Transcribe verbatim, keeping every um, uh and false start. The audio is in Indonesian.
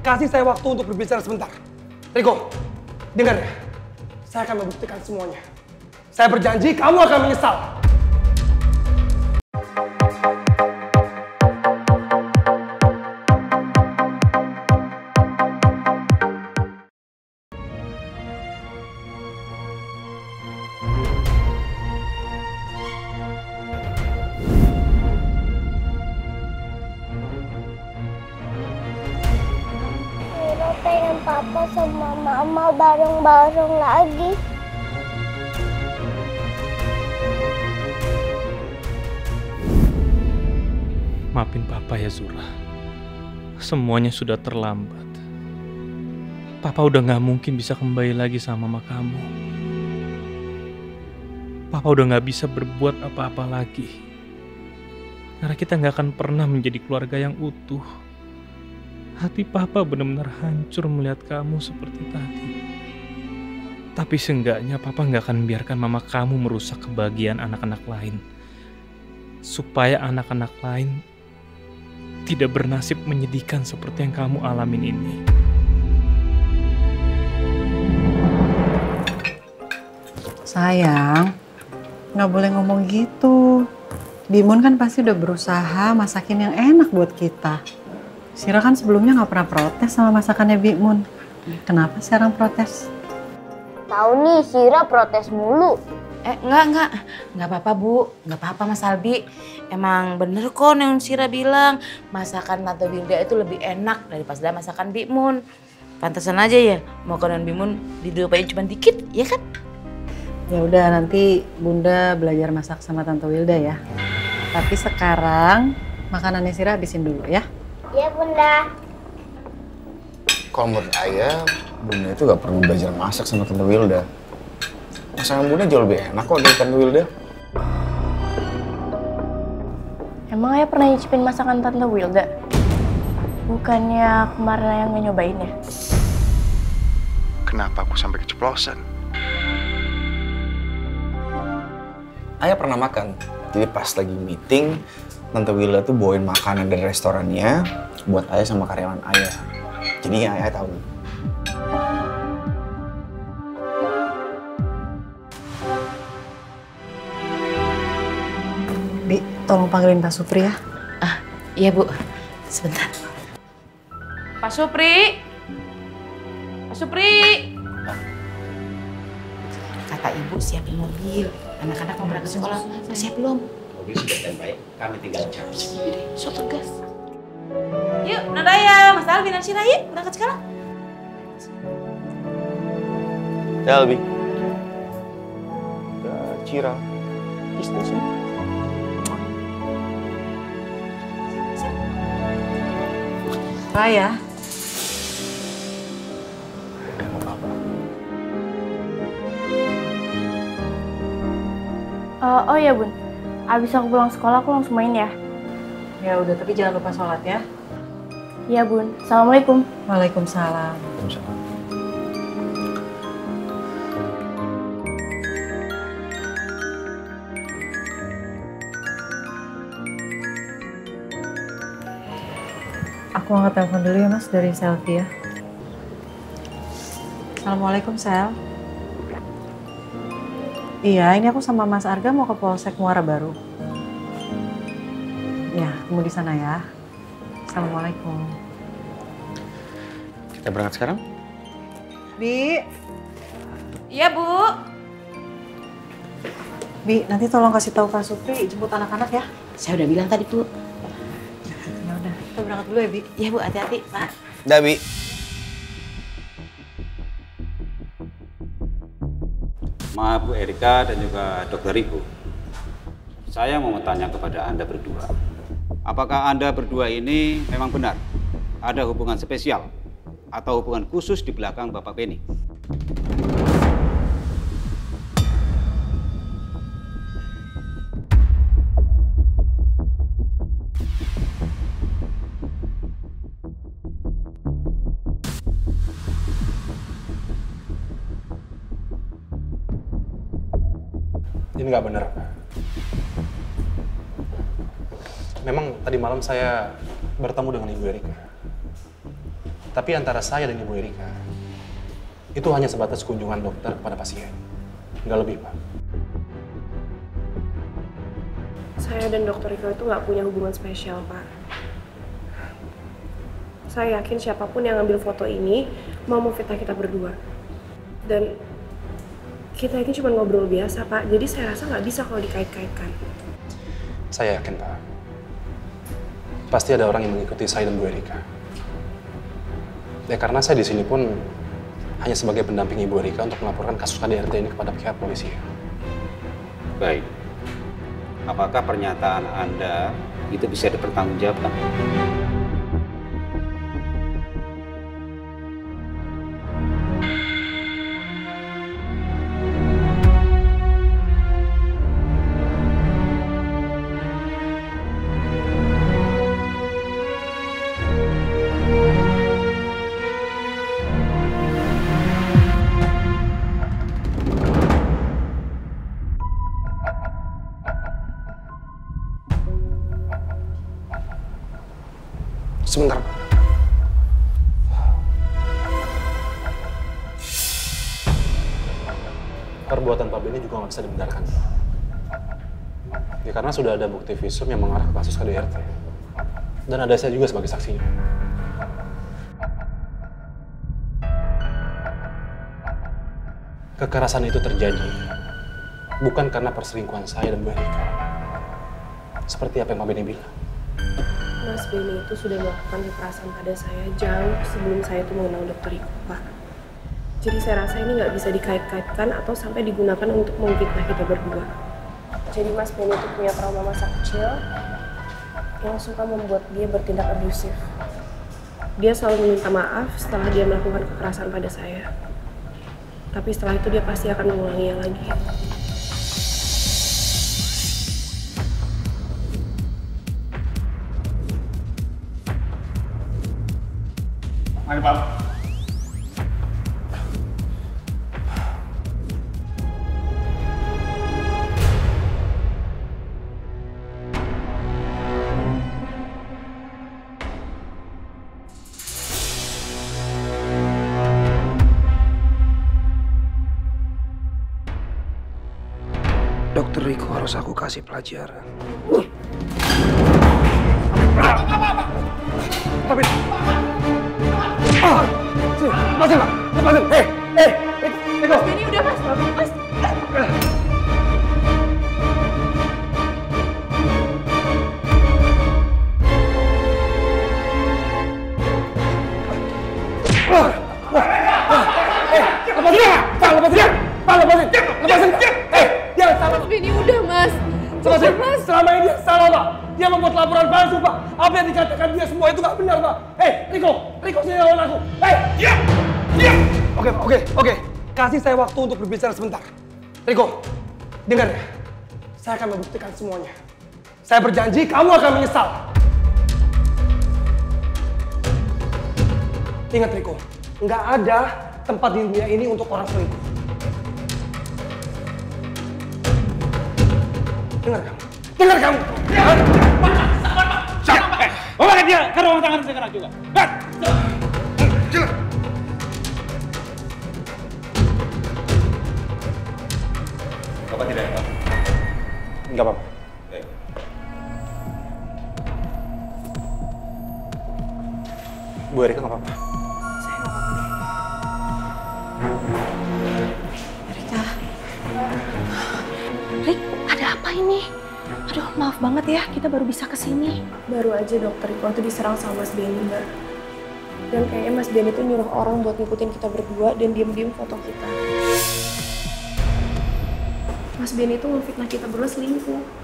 Kasih saya waktu untuk berbicara sebentar. Riko, dengar ya. Saya akan membuktikan semuanya. Saya berjanji kamu akan menyesal. Papa sama Mama bareng-bareng lagi. Maafin Papa ya Zura. Semuanya sudah terlambat. Papa udah gak mungkin bisa kembali lagi sama Mama kamu. Papa udah gak bisa berbuat apa-apa lagi. Karena kita gak akan pernah menjadi keluarga yang utuh. Hati Papa benar-benar hancur melihat kamu seperti tadi. Tapi seenggaknya Papa nggak akan biarkan Mama kamu merusak kebahagiaan anak-anak lain. Supaya anak-anak lain tidak bernasib menyedihkan seperti yang kamu alamin ini. Sayang, nggak boleh ngomong gitu. Bi Mun kan pasti udah berusaha masakin yang enak buat kita. Sira kan sebelumnya nggak pernah protes sama masakannya Bi Mun. Kenapa sekarang protes? Tahu nih, Sira protes mulu. Eh, enggak, enggak. Enggak apa-apa, Bu. Enggak apa-apa, Mas Albi. Emang bener kok yang Sira bilang. Masakan Tante Wilda itu lebih enak daripada masakan Bi Mun. Pantesan aja ya, makanan Bi Mun didupainya cuma dikit, ya kan? Ya udah, nanti Bunda belajar masak sama Tante Wilda ya. Tapi sekarang makanannya Sira habisin dulu ya. Iya, Bunda. Kalau menurut Ayah, Bunda itu gak perlu belajar masak sama Tante Wilda. Masakan Bunda jauh lebih enak kok dari Tante Wilda. Emang Ayah pernah nyicipin masakan Tante Wilda? Bukannya kemarin Ayah gak nyobain ya? Kenapa aku sampai keceplosan? Ayah pernah makan. Jadi pas lagi meeting, Tante Wilda tuh bawain makanan dari restorannya buat Ayah sama karyawan Ayah. Jadi Ayah tahu. Bi, tolong panggilin Pak Supri ya. Ah, iya Bu. Sebentar. Pak Supri. Pak Supri. Kata Ibu siapin mobil. Anak-anak mau berangkat sekolah. Siap belum? Mobil sudah standby, kami tinggal jam segini. So tegas. Yuk, Nadaya, Mas Albi dan Sira yuk berangkat sekarang. Ya Albi, ke Sira, Kristus. Raya. Uh, oh ya Bun. Abis aku pulang sekolah, aku langsung main ya. Ya udah, tapi jangan lupa sholat ya. Iya Bun. Assalamualaikum. Waalaikumsalam. Waalaikumsalam. Aku angkat telepon dulu ya Mas, dari Selti ya. Assalamualaikum Sel. Iya, ini aku sama Mas Arga mau ke Polsek Muara Baru. Ya, kamu di sana ya. Assalamualaikum. Kita berangkat sekarang? Bi. Iya, Bu. Bi, nanti tolong kasih tahu Pak Supri jemput anak-anak ya. Saya udah bilang tadi, Bu. Ya udah, kita berangkat dulu ya, Bi. Iya, Bu, hati-hati, Pak. Dah, Bi. Maaf Bu Erika dan juga Dokter Riko. Saya mau bertanya kepada Anda berdua. Apakah Anda berdua ini memang benar ada hubungan spesial atau hubungan khusus di belakang Bapak Beny? Ini nggak bener. Memang tadi malam saya bertemu dengan Ibu Erika. Tapi antara saya dan Ibu Erika, itu hanya sebatas kunjungan dokter kepada pasien. Nggak lebih, Pak. Saya dan Dokter Riko itu nggak punya hubungan spesial, Pak. Saya yakin siapapun yang ngambil foto ini mau memfitnah kita berdua. Dan kita ini cuma ngobrol biasa, Pak. Jadi saya rasa nggak bisa kalau dikait-kaitkan. Saya yakin, Pak. Pasti ada orang yang mengikuti saya dan Bu Erika. Ya karena saya di sini pun hanya sebagai pendamping Ibu Erika untuk melaporkan kasus K D R T ini kepada pihak polisi. Baik. Apakah pernyataan Anda itu bisa dipertanggungjawabkan? Sebentar, Pak. Perbuatan Pak Beny juga nggak bisa dibenarkan. Ya karena sudah ada bukti visum yang mengarah ke kasus K D R T. Dan ada saya juga sebagai saksinya. Kekerasan itu terjadi bukan karena perselingkuhan saya dan Bu Erika. Seperti apa yang Pak Beny bilang. Mas Beny itu sudah melakukan kekerasan pada saya jauh sebelum saya itu mengenal Dokter Riko, Pak. Jadi saya rasa ini nggak bisa dikait-kaitkan atau sampai digunakan untuk memfitnah kita berdua. Jadi Mas Beny itu punya trauma masa kecil yang suka membuat dia bertindak abusif. Dia selalu meminta maaf setelah dia melakukan kekerasan pada saya. Tapi setelah itu dia pasti akan mengulanginya lagi. Mari, Pak. Dokter Riko harus aku kasih pelajaran. Uh. Pak, Pak, Pak. Tapi... Ah, lepasin, Pak! Lepasin! Eh! Eh! Riko! Mas Beny udah, Mas! Mas! Ah! Eh! Lepasin dia! Pak! Lepasin dia! Pak! Lepasin! Lepasin! Eh! Dia salah! Mas Beny udah, Mas! Lepasin! Selama ini dia salah, Pak! Dia membuat laporan palsu, Pak! Apa yang dikatakan dia semua itu nggak benar, Pak! Eh! Riko! Riko, sini lawan aku. Hei, diam, diam. Oke, oke, oke. Kasih saya waktu untuk berbicara sebentar. Riko, dengar ya. Saya akan membuktikan semuanya. Saya berjanji kamu akan menyesal. Ingat, Riko, nggak ada tempat di dunia ini untuk orang selingkuh. Dengar kamu, dengar kamu. Dengar. Pak, sabar, Pak. Siapa, Pak? Bawa dia ke ruang tangan segera juga. Pak. Bapak tidak apa? Enggak apa-apa. Baik. Bu Erika enggak apa-apa. Saya enggak apa-apa. Erika. Rik, ada apa ini? Aduh, maaf banget ya, kita baru bisa kesini. Baru aja Dokter Riko tuh diserang sama Mas Beny, Mbak. Dan kayaknya Mas Beny tuh nyuruh orang buat ngikutin kita berdua dan diem-diem foto kita. Mas Beny tuh ngefitnah kita berdua selingkuh.